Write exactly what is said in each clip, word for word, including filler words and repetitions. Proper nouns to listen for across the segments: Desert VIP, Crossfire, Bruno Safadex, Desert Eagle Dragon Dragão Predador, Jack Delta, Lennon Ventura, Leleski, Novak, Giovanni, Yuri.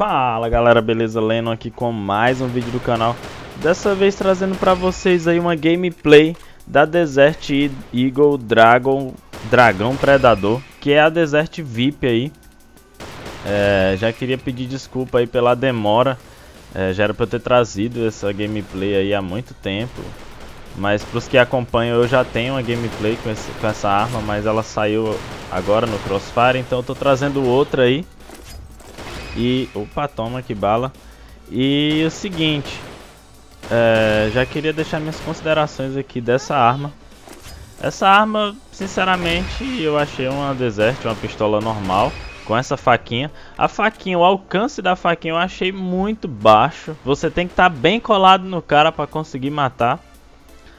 Fala galera, beleza? Lennon aqui com mais um vídeo do canal. Dessa vez trazendo pra vocês aí uma gameplay da Desert Eagle Dragon Dragão Predador, que é a Desert V I P aí. É, já queria pedir desculpa aí pela demora, é, já era pra eu ter trazido essa gameplay aí há muito tempo. Mas pros que acompanham, eu já tenho uma gameplay com, esse, com essa arma, mas ela saiu agora no Crossfire, então eu tô trazendo outra aí. E... opa, toma que bala. E o seguinte, é, já queria deixar minhas considerações aqui dessa arma. Essa arma, sinceramente, eu achei uma Desert, uma pistola normal, com essa faquinha. A faquinha, o alcance da faquinha eu achei muito baixo. Você tem que estar bem colado no cara para conseguir matar.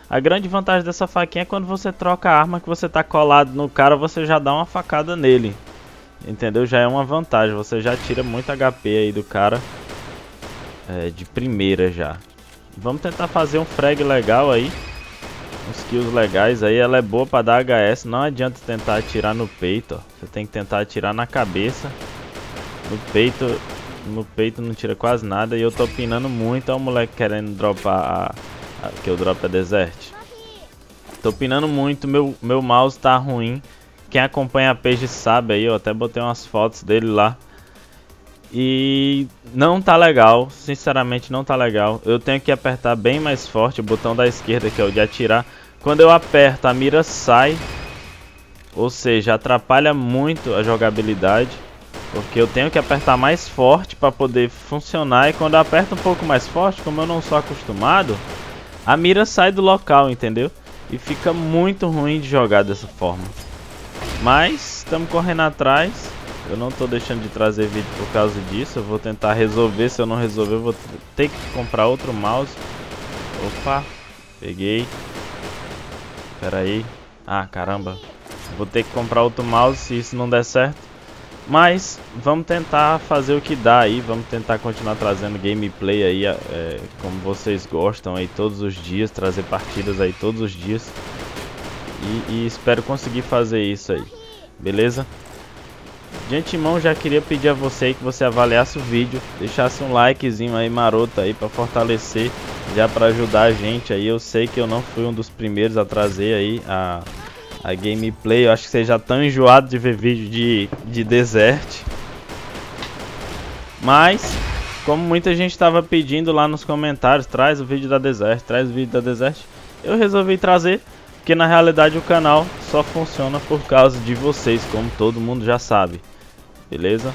A grande vantagem dessa faquinha é quando você troca a arma, que você tá colado no cara, você já dá uma facada nele. Entendeu? Já é uma vantagem, você já tira muito H P aí do cara, é, de primeira já. Vamos tentar fazer um frag legal aí, uns kills legais aí. Ela é boa pra dar H S, não adianta tentar atirar no peito, ó. Você tem que tentar atirar na cabeça. No peito, no peito não tira quase nada. E eu tô pinando muito, ó, o moleque querendo dropar a, a, que eu dropo a Desert. Tô pinando muito, meu, meu mouse tá ruim. Quem acompanha a page sabe aí, eu até botei umas fotos dele lá. E não tá legal, sinceramente não tá legal. Eu tenho que apertar bem mais forte o botão da esquerda, que é o de atirar. Quando eu aperto, a mira sai. Ou seja, atrapalha muito a jogabilidade, porque eu tenho que apertar mais forte para poder funcionar. E quando eu aperto um pouco mais forte, como eu não sou acostumado, a mira sai do local, entendeu? E fica muito ruim de jogar dessa forma. Mas estamos correndo atrás. Eu não estou deixando de trazer vídeo por causa disso. Eu vou tentar resolver. Se eu não resolver, eu vou ter que comprar outro mouse. Opa, peguei. Pera aí. Ah, caramba. Vou ter que comprar outro mouse se isso não der certo. Mas vamos tentar fazer o que dá aí. Vamos tentar continuar trazendo gameplay aí, é, como vocês gostam aí todos os dias. Trazer partidas aí todos os dias. E, e espero conseguir fazer isso aí, beleza? De antemão já queria pedir a você aí que você avaliasse o vídeo, deixasse um likezinho aí maroto aí pra fortalecer, já pra ajudar a gente aí. Eu sei que eu não fui um dos primeiros a trazer aí a, a gameplay. Eu acho que vocês já estão enjoados de ver vídeo de, de Desert. Mas, como muita gente estava pedindo lá nos comentários, traz o vídeo da Desert, traz o vídeo da Desert, eu resolvi trazer. Porque na realidade o canal só funciona por causa de vocês, como todo mundo já sabe. Beleza?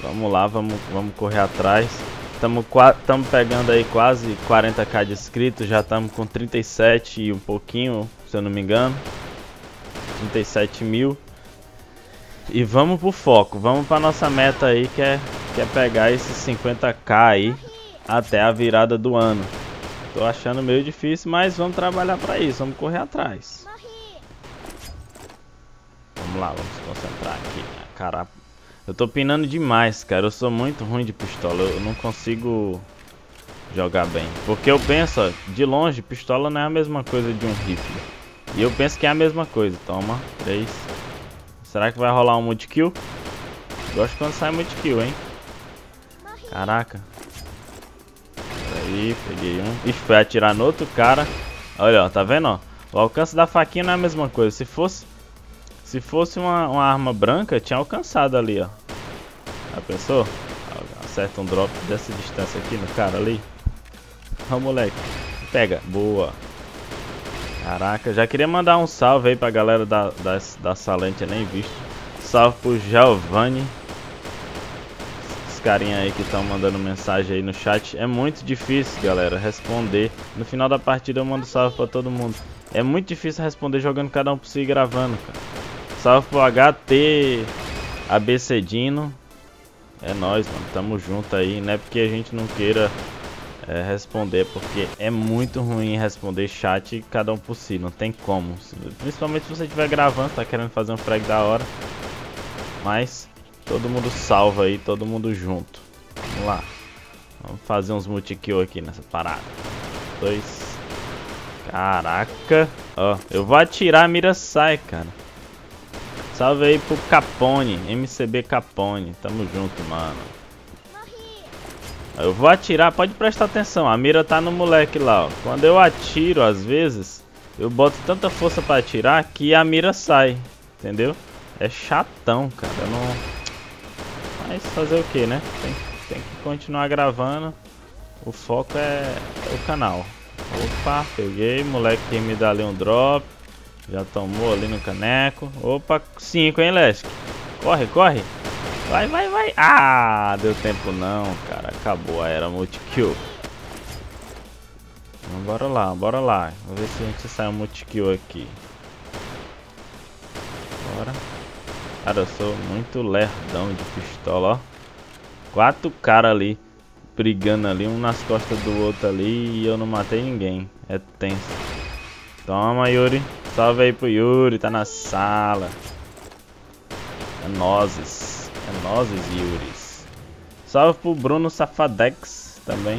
Vamos lá, vamos, vamos correr atrás. Estamos pegando aí quase quarenta k de inscritos. Já estamos com trinta e sete e um pouquinho, se eu não me engano. trinta e sete mil. E vamos pro foco. Vamos pra nossa meta aí, que é, que é pegar esses cinquenta k aí até a virada do ano. Tô achando meio difícil, mas vamos trabalhar pra isso, vamos correr atrás. Morri. Vamos lá, vamos se concentrar aqui. Caraca, eu tô pinando demais, cara. Eu sou muito ruim de pistola, eu não consigo jogar bem. Porque eu penso, ó, de longe, pistola não é a mesma coisa de um rifle. E eu penso que é a mesma coisa. Toma, três. Será que vai rolar um multi-kill? Gosto quando sai multi-kill, hein? Morri. Caraca. Aí, peguei um. Ixi, foi atirar no outro cara. Olha, ó, tá vendo, ó? O alcance da faquinha não é a mesma coisa. Se fosse se fosse uma, uma arma branca, tinha alcançado ali, ó. Já pensou? Acerta um drop dessa distância aqui no cara ali. Ó, moleque. Pega. Boa. Caraca, já queria mandar um salve aí pra galera da, da, da Salente, eu nem visto. Salve pro Giovanni. Carinha aí que estão mandando mensagem aí no chat. É muito difícil, galera, responder. No final da partida eu mando salve pra todo mundo. É muito difícil responder jogando cada um por si e gravando, cara. Salve pro H T Abcedino. É nóis, mano, tamo junto aí. Não é porque a gente não queira é, responder, porque é muito ruim responder chat cada um por si. Não tem como. Principalmente se você estiver gravando, tá querendo fazer um frag da hora. Mas... todo mundo salva aí, todo mundo junto. Vamos lá. Vamos fazer uns multi-kill aqui nessa parada. Dois. Caraca. Ó, eu vou atirar, a mira sai, cara. Salve aí pro Capone. M C B Capone. Tamo junto, mano. Eu vou atirar, pode prestar atenção, a mira tá no moleque lá, ó. Quando eu atiro, às vezes, eu boto tanta força pra atirar que a mira sai, entendeu? É chatão, cara, eu não... Mas fazer o que, né? Tem, tem que continuar gravando, o foco é o canal. Opa, peguei, moleque que me dá ali um drop, já tomou ali no caneco. Opa, cinco, hein, Lesk? Corre, corre! Vai, vai, vai. Ah, deu tempo não, cara. Acabou a era multi-kill. Então, bora lá, bora lá. Vamos ver se a gente sai um multi-kill aqui. Bora. Cara, eu sou muito lerdão de pistola, ó. Quatro caras ali, brigando ali, um nas costas do outro ali, e eu não matei ninguém. É tenso. Toma, Yuri. Salve aí pro Yuri, tá na sala. É nozes. É nozes, Yuris. Salve pro Bruno Safadex também.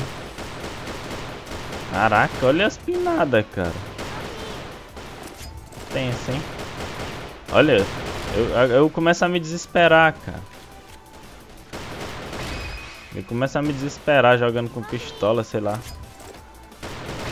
Caraca, olha as pinadas, cara. Tenso, hein? Olha, eu, eu começo a me desesperar, cara. Eu começo a me desesperar jogando com pistola, sei lá.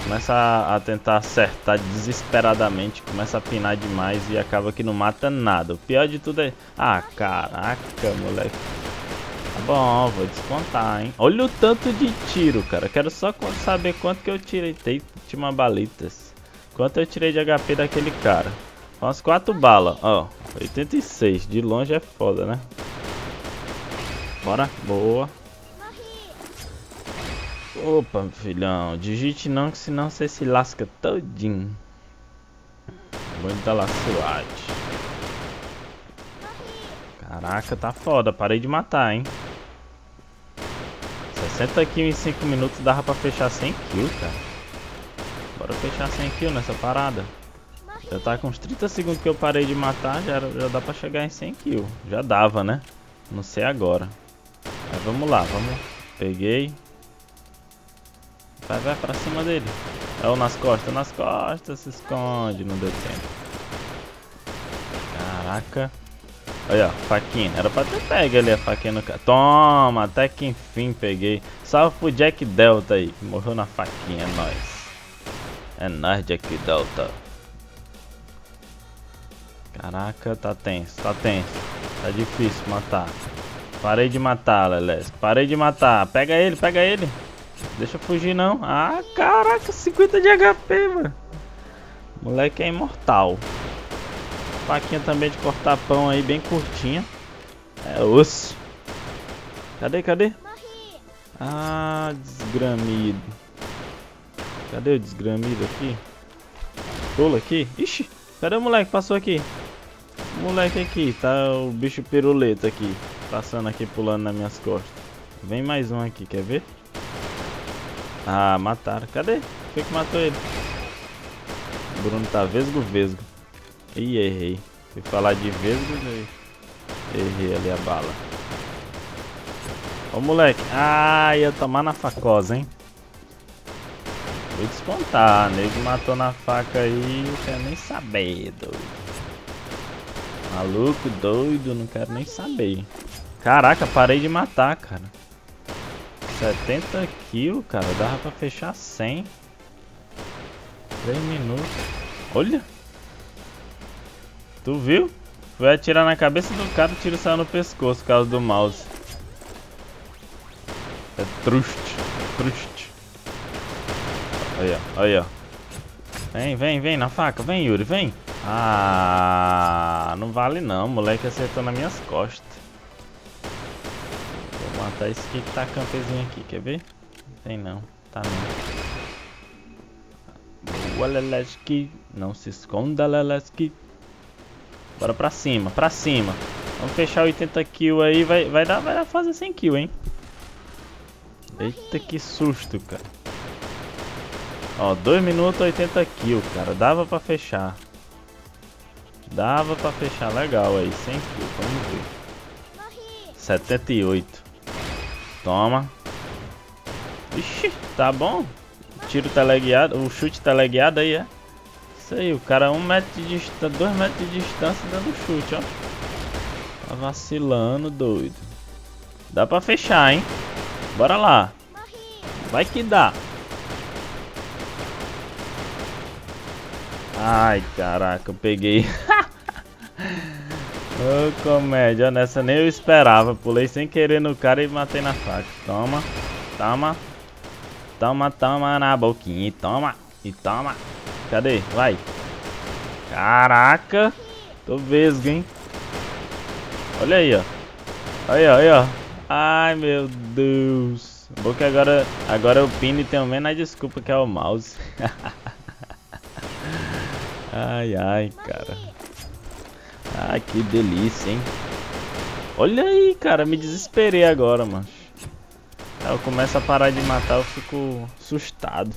Começa a, a tentar acertar desesperadamente, começa a pinar demais e acaba que não mata nada. O pior de tudo é... Ah, caraca, moleque. Tá bom, vou descontar, hein. Olha o tanto de tiro, cara. Quero só saber quanto que eu tirei. Última balitas. Quanto eu tirei de H P daquele cara. Umas quatro balas, ó. Oh, oitenta e seis, de longe é foda, né? Bora, boa. Opa, filhão, digite não, que senão você se lasca todinho. Muita laçoade. Caraca, tá foda, parei de matar, hein. sessenta kills em cinco minutos, dava pra fechar cem kills, cara. Bora fechar cem kills nessa parada. Já tá com uns trinta segundos que eu parei de matar, já, já dá pra chegar em cem kills. Já dava, né? Não sei agora. Mas vamos lá, vamos. Peguei. Vai, vai pra cima dele. É o nas costas, nas costas, se esconde, não deu tempo. Caraca. Olha, faquinha. Era pra ter pego ali a faquinha no cara. Toma, até que enfim peguei. Salve pro Jack Delta aí, que morreu na faquinha, é nóis. É nóis, Jack Delta. Caraca, tá tenso, tá tenso. Tá difícil matar. Parei de matar, Lelés. Parei de matar. Pega ele, pega ele. Deixa eu fugir não. Ah, caraca, cinquenta de H P, mano. Moleque é imortal. Faquinha também de cortar pão aí, bem curtinha. É osso. Cadê, cadê? Ah, desgramido. Cadê o desgramido aqui? Pula aqui. Ixi, cadê o moleque? Passou aqui. O moleque aqui, tá o bicho piruleta aqui. Passando aqui, pulando nas minhas costas. Vem mais um aqui, quer ver? Ah, mataram. Cadê? O que que matou ele? O Bruno tá vesgo, vesgo. Ih, errei. Se falar de vesgo, errei. Errei ali a bala. Ô, moleque. Ah, ia tomar na facosa, hein? Vou descontar. Nego matou na faca aí. Não quero nem saber, doido. Maluco, doido. Não quero nem saber. Caraca, parei de matar, cara. setenta kills, cara, dava pra fechar cem. três minutos. Olha! Tu viu? Foi atirar na cabeça do cara, o tiro saiu no pescoço por causa do mouse. É truste, truste. Aí, ó, aí, ó. Vem, vem, vem na faca, vem, Yuri, vem. Ah, não vale não, moleque acertou nas minhas costas. Matar esse que tá campezinho aqui, quer ver? Tem não, tá não. Boa, Leleski. Não se esconda, Leleski. Bora pra cima, pra cima. Vamos fechar oitenta kills aí, vai, vai, dar, vai dar fazer cem kills, hein? Eita, que susto, cara. Ó, dois minutos, oitenta kills, cara. Dava pra fechar. Dava pra fechar, legal aí, cem kills, vamos ver. setenta e oito. Toma. Ixi, tá bom. O tiro tá lagueado, o chute tá lagueado aí, é? Isso aí, o cara a um metro de distância, dois metros de distância dando chute, ó. Tá vacilando, doido. Dá pra fechar, hein? Bora lá. Vai que dá. Ai, caraca, eu peguei. Ô, comédia, nessa nem eu esperava. Pulei sem querer no cara e matei na faca. Toma, toma. Toma, toma na boquinha. E toma, e toma. Cadê? Vai. Caraca. Tô vesgo, hein. Olha aí, ó. Aí, ó, aí, ó. Ai, meu Deus. Bom que agora, agora o pino tem o menos desculpa que é o mouse. Ai, ai, cara. Ai, que delícia, hein? Olha aí, cara, me desesperei agora, mano. Eu começo a parar de matar, eu fico assustado.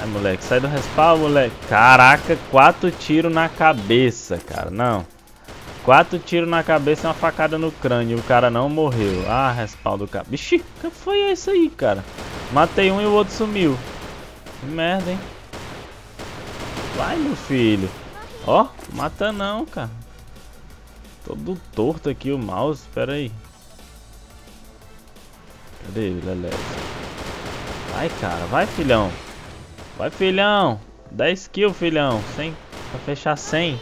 Ai, moleque, sai do respawn, moleque. Caraca, quatro tiros na cabeça, cara, não. Quatro tiros na cabeça e uma facada no crânio. O cara não morreu. Ah, respawn do cara. Bixi, que foi isso aí, cara? Matei um e o outro sumiu. Que merda, hein? Vai, meu filho. Ó, mata não, cara. Todo torto aqui o mouse. Pera aí. Cadê ele, Lelé? Vai, cara. Vai, filhão. Vai, filhão. dez kills, filhão. cem. Pra fechar cem.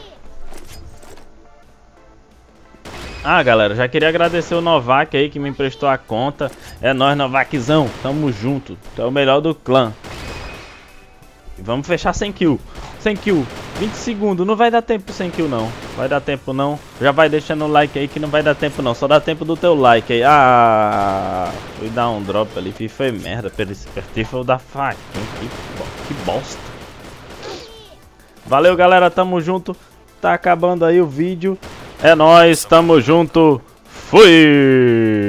Ah, galera, já queria agradecer o Novak aí que me emprestou a conta. É nóis, Novakzão. Tamo junto. Tu é o melhor do clã. E vamos fechar cem kills. cem kills. vinte segundos. Não vai dar tempo cem kills, não. Vai dar tempo, não. Já vai deixando o like aí que não vai dar tempo, não. Só dá tempo do teu like aí. Ah, fui dar um drop ali. Foi merda. Perdi esse perfil da faca. Que bosta. Valeu, galera. Tamo junto. Tá acabando aí o vídeo. É nóis, tamo junto, fui!